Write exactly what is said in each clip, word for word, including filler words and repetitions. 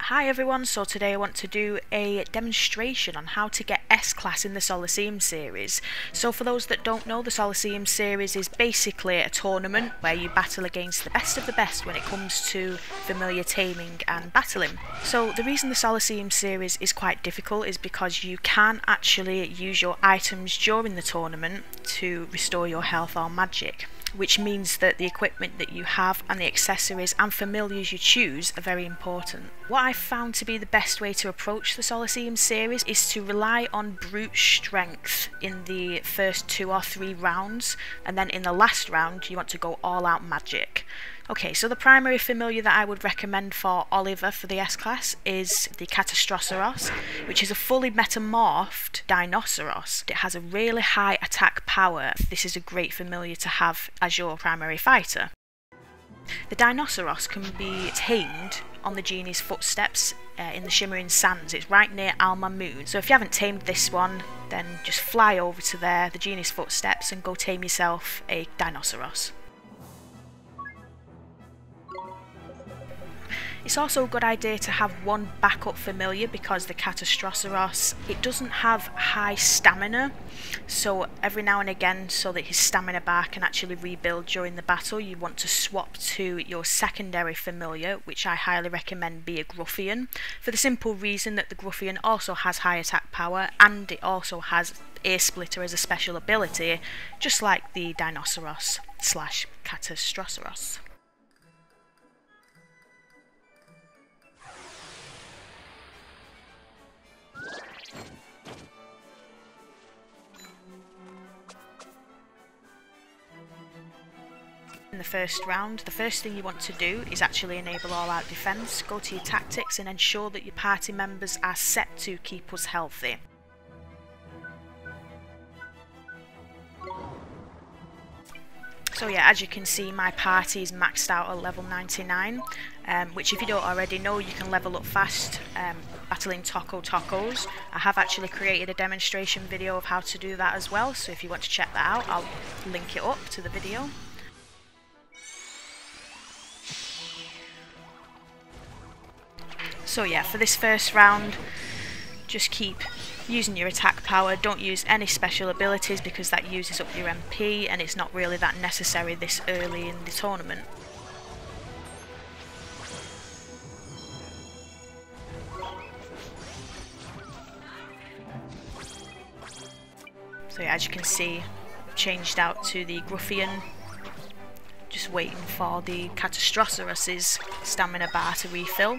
Hi everyone, so today I want to do a demonstration on how to get S-Class in the Solosseum Series. So for those that don't know, the Solosseum Series is basically a tournament where you battle against the best of the best when it comes to familiar taming and battling. So the reason the Solosseum Series is quite difficult is because you can actually use your items during the tournament to restore your health or magic, which means that the equipment that you have and the accessories and familiars you choose are very important. What I found to be the best way to approach the Solosseum Series is to rely on brute strength in the first two or three rounds, and then in the last round you want to go all out magic. Okay, so the primary familiar that I would recommend for Oliver for the S-Class is the Catastroceros, which is a fully metamorphed Dinosauros. It has a really high attack power. This is a great familiar to have as your primary fighter. The Dinosauros can be tamed on the genie's footsteps uh, in the Shimmering Sands. It's right near Al-Mamud. So if you haven't tamed this one, then just fly over to there, the genie's footsteps, and go tame yourself a Dinosauros. It's also a good idea to have one backup familiar because the Catastroceros, it doesn't have high stamina, so every now and again, so that his stamina bar can actually rebuild during the battle, you want to swap to your secondary familiar, which I highly recommend be a Gruffian, for the simple reason that the Gruffian also has high attack power and it also has Ear Splitter as a special ability, just like the Dinosauros slash Catastroceros. In the first round, the first thing you want to do is actually enable all-out defense, go to your tactics and ensure that your party members are set to keep us healthy. So yeah, as you can see, my party is maxed out at level ninety-nine, um, which if you don't already know, you can level up fast um, battling tokotokos. I have actually created a demonstration video of how to do that as well, so if you want to check that out, I'll link it up to the video. So yeah, for this first round, just keep using your attack power, don't use any special abilities because that uses up your M P and it's not really that necessary this early in the tournament. So yeah, as you can see, I've changed out to the Gruffian, just waiting for the Catastroceros' stamina bar to refill.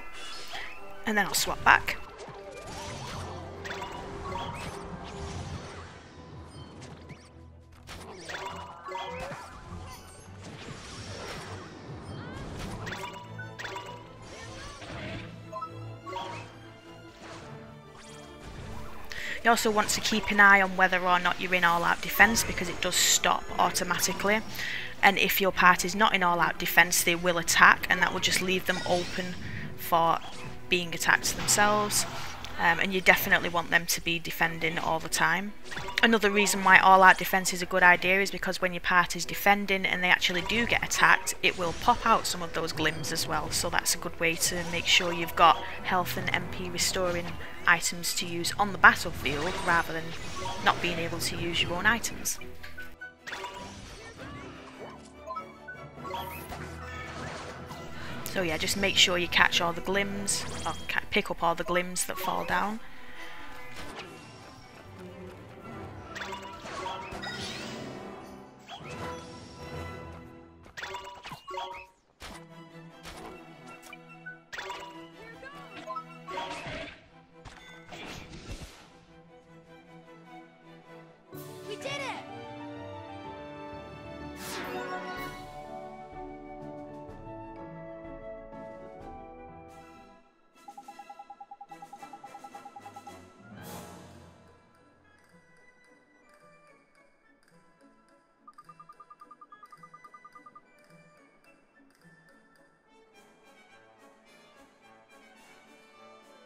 And then I'll swap back. You also want to keep an eye on whether or not you're in all-out defense because it does stop automatically, and if your party's not in all-out defense they will attack, and that will just leave them open for being attacked themselves, um, and you definitely want them to be defending all the time. Another reason why all-out defense is a good idea is because when your party's defending and they actually do get attacked, it will pop out some of those glims as well, so that's a good way to make sure you've got health and M P restoring items to use on the battlefield rather than not being able to use your own items. So yeah, just make sure you catch all the glims, or pick up all the glims that fall down. We did it!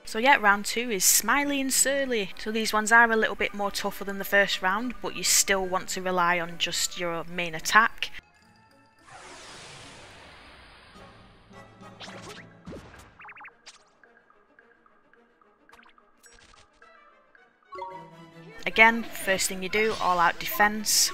So yeah, round two is Smiley and Surly. So these ones are a little bit more tougher than the first round, but you still want to rely on just your main attack. again, first thing you do, all out defense.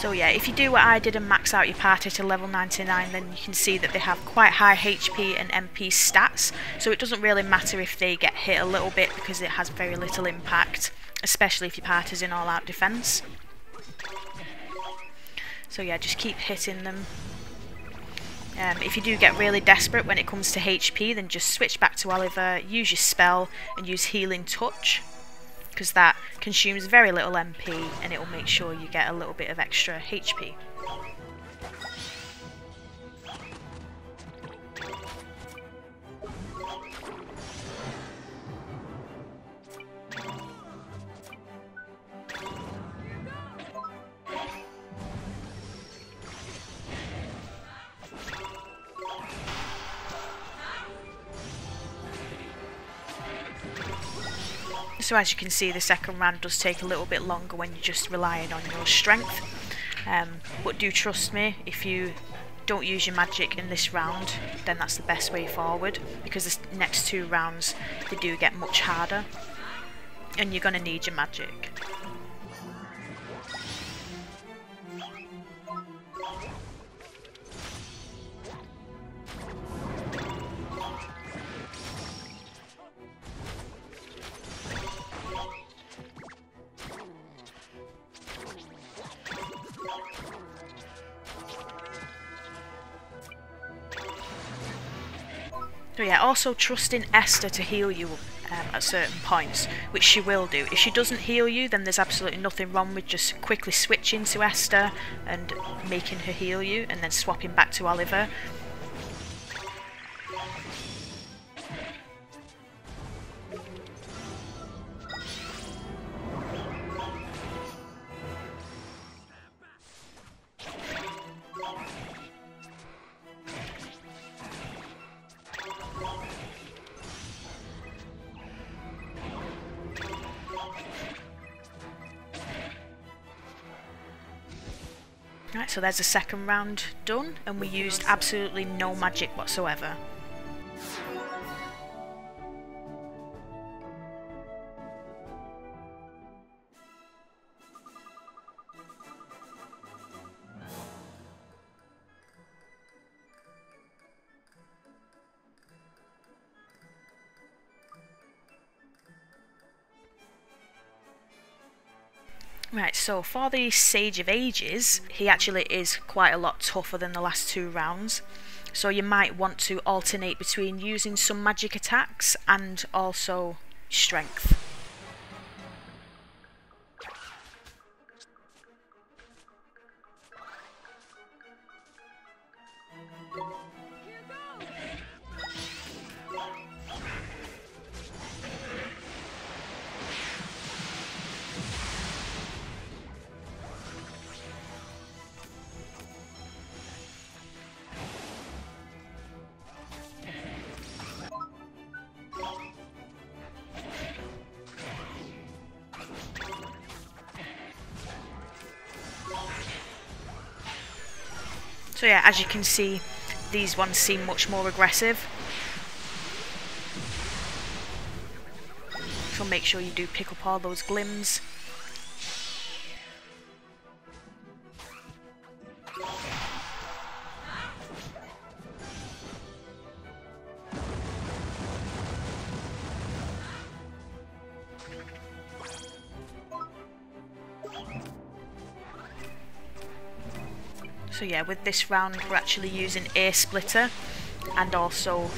So yeah, if you do what I did and max out your party to level ninety-nine, then you can see that they have quite high H P and M P stats, so it doesn't really matter if they get hit a little bit because it has very little impact, especially if your party's in all-out defense. So yeah, just keep hitting them. Um, if you do get really desperate when it comes to H P, then just switch back to Oliver, use your spell and use Healing Touch, because that consumes very little M P and it will make sure you get a little bit of extra H P. So as you can see, the second round does take a little bit longer when you're just relying on your strength. Um, but do trust me, if you don't use your magic in this round, then that's the best way forward, because the next two rounds, they do get much harder, and you're going to need your magic. So yeah, also trusting Esther to heal you um, at certain points, which she will do. If she doesn't heal you, then there's absolutely nothing wrong with just quickly switching to Esther and making her heal you, and then swapping back to Oliver. Right, so there's the second round done, and we used absolutely no magic whatsoever. Right, so for the Sage of Ages, he actually is quite a lot tougher than the last two rounds. So you might want to alternate between using some magic attacks and also strength. So yeah, as you can see, these ones seem much more aggressive. So make sure you do pick up all those glims. So yeah, with this round we're actually using Ear Splitter and also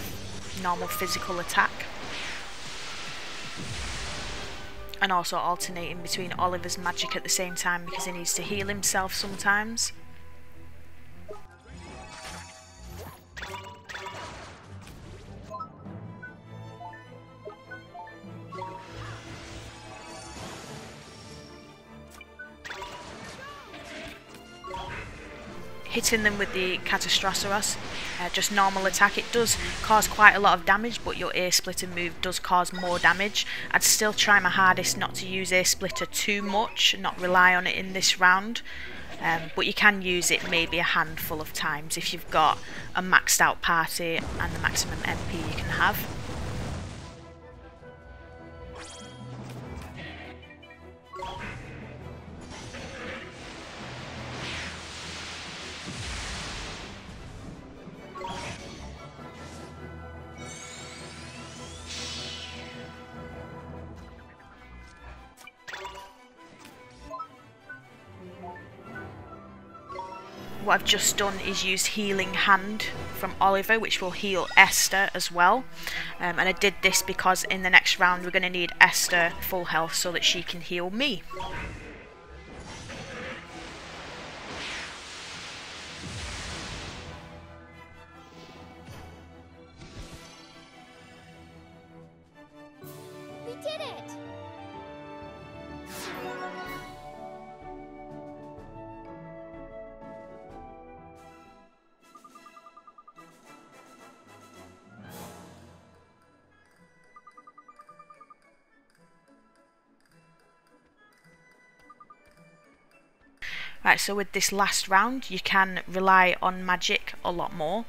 normal physical attack. And also alternating between Oliver's magic at the same time because he needs to heal himself sometimes. hitting them with the Catastroceros, uh, just normal attack. It does cause quite a lot of damage, but your ear splitter move does cause more damage. I'd still try my hardest not to use ear splitter too much, not rely on it in this round, um, but you can use it maybe a handful of times if you've got a maxed out party and the maximum M P you can have. What I've just done is used Healing Hand from Oliver, which will heal Esther as well, um, and I did this because in the next round we're going to need Esther full health so that she can heal me. We did it! Right, so with this last round you can rely on magic a lot more,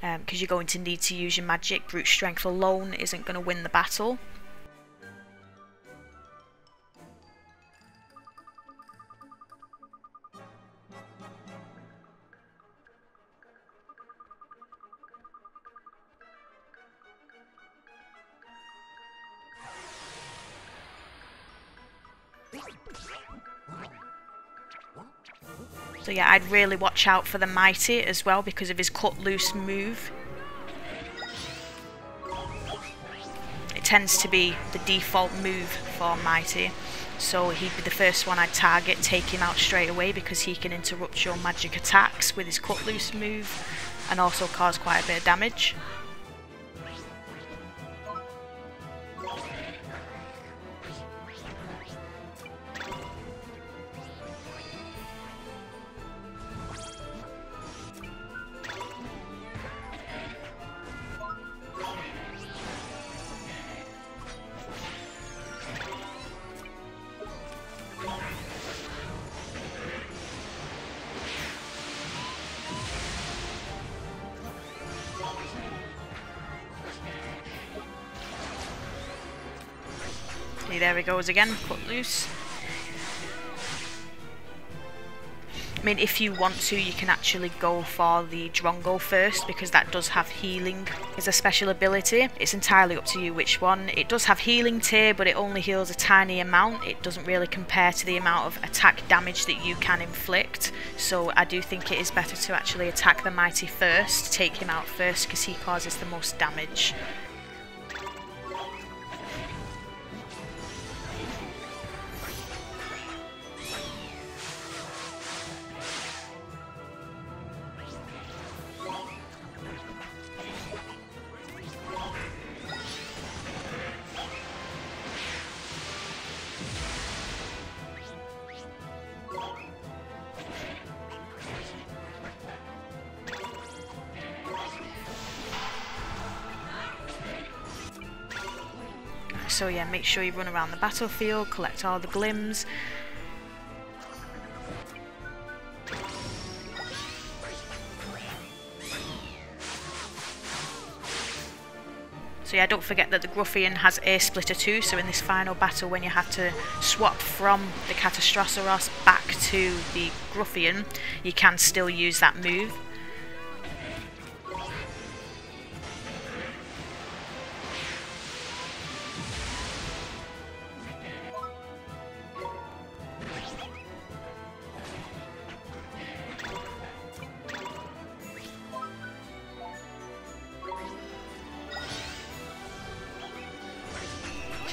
because um, you're going to need to use your magic. Brute strength alone isn't going to win the battle. So yeah, I'd really watch out for the Mighty as well because of his cut loose move. It tends to be the default move for Mighty, so he'd be the first one I'd target, take him out straight away because he can interrupt your magic attacks with his cut loose move and also cause quite a bit of damage. There he goes again, cut loose. I mean, if you want to, you can actually go for the Drongo first because that does have healing as a special ability. It's entirely up to you which one. It does have healing tier, but it only heals a tiny amount. It doesn't really compare to the amount of attack damage that you can inflict. So I do think it is better to actually attack the Mighty first, take him out first because he causes the most damage. So yeah, make sure you run around the battlefield, collect all the glims. So yeah, don't forget that the Gruffian has Ear Splitter too, so in this final battle when you have to swap from the Catastroceros back to the Gruffian, you can still use that move.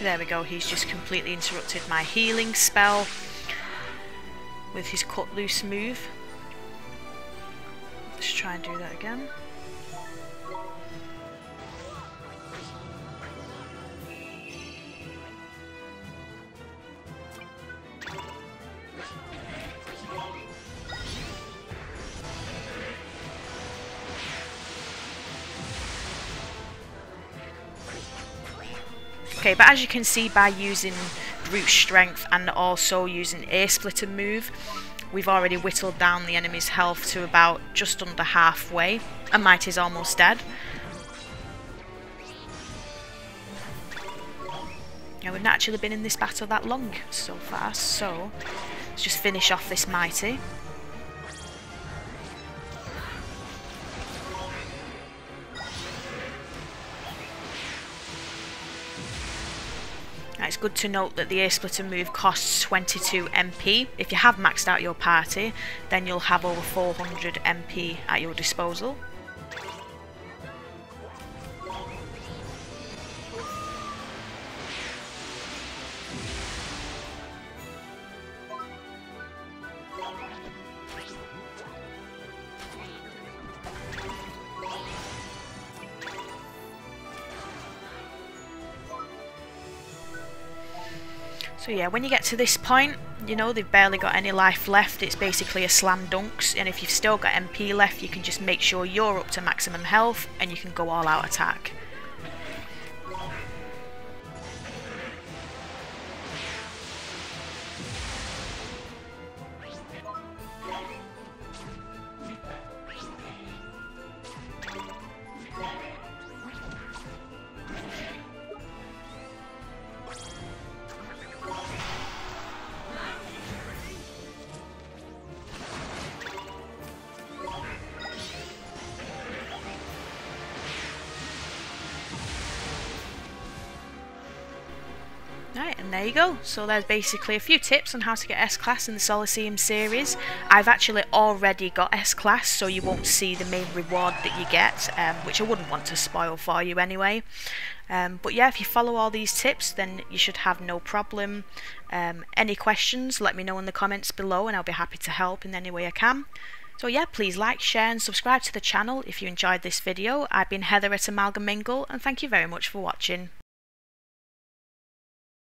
There we go, he's just completely interrupted my healing spell with his cut loose move. Let's try and do that again. Okay, but as you can see, by using brute strength and also using a splitter move, we've already whittled down the enemy's health to about just under halfway, and Mighty's almost dead. Now, we've not actually been in this battle that long so far, so let's just finish off this Mighty. Now, it's good to note that the Air Splitter move costs twenty-two M P. If you have maxed out your party, then you'll have over four hundred M P at your disposal. So yeah, when you get to this point, you know, they've barely got any life left. It's basically a slam dunks, and if you've still got M P left, you can just make sure you're up to maximum health and you can go all out attack. Right, and there you go. So there's basically a few tips on how to get S-Class in the Solosseum series. I've actually already got S-Class, so you won't see the main reward that you get, um, which I wouldn't want to spoil for you anyway. Um, but yeah, if you follow all these tips, then you should have no problem. Um, any questions, let me know in the comments below, and I'll be happy to help in any way I can. So yeah, please like, share and subscribe to the channel if you enjoyed this video. I've been Heather at Amalgamingle, and thank you very much for watching.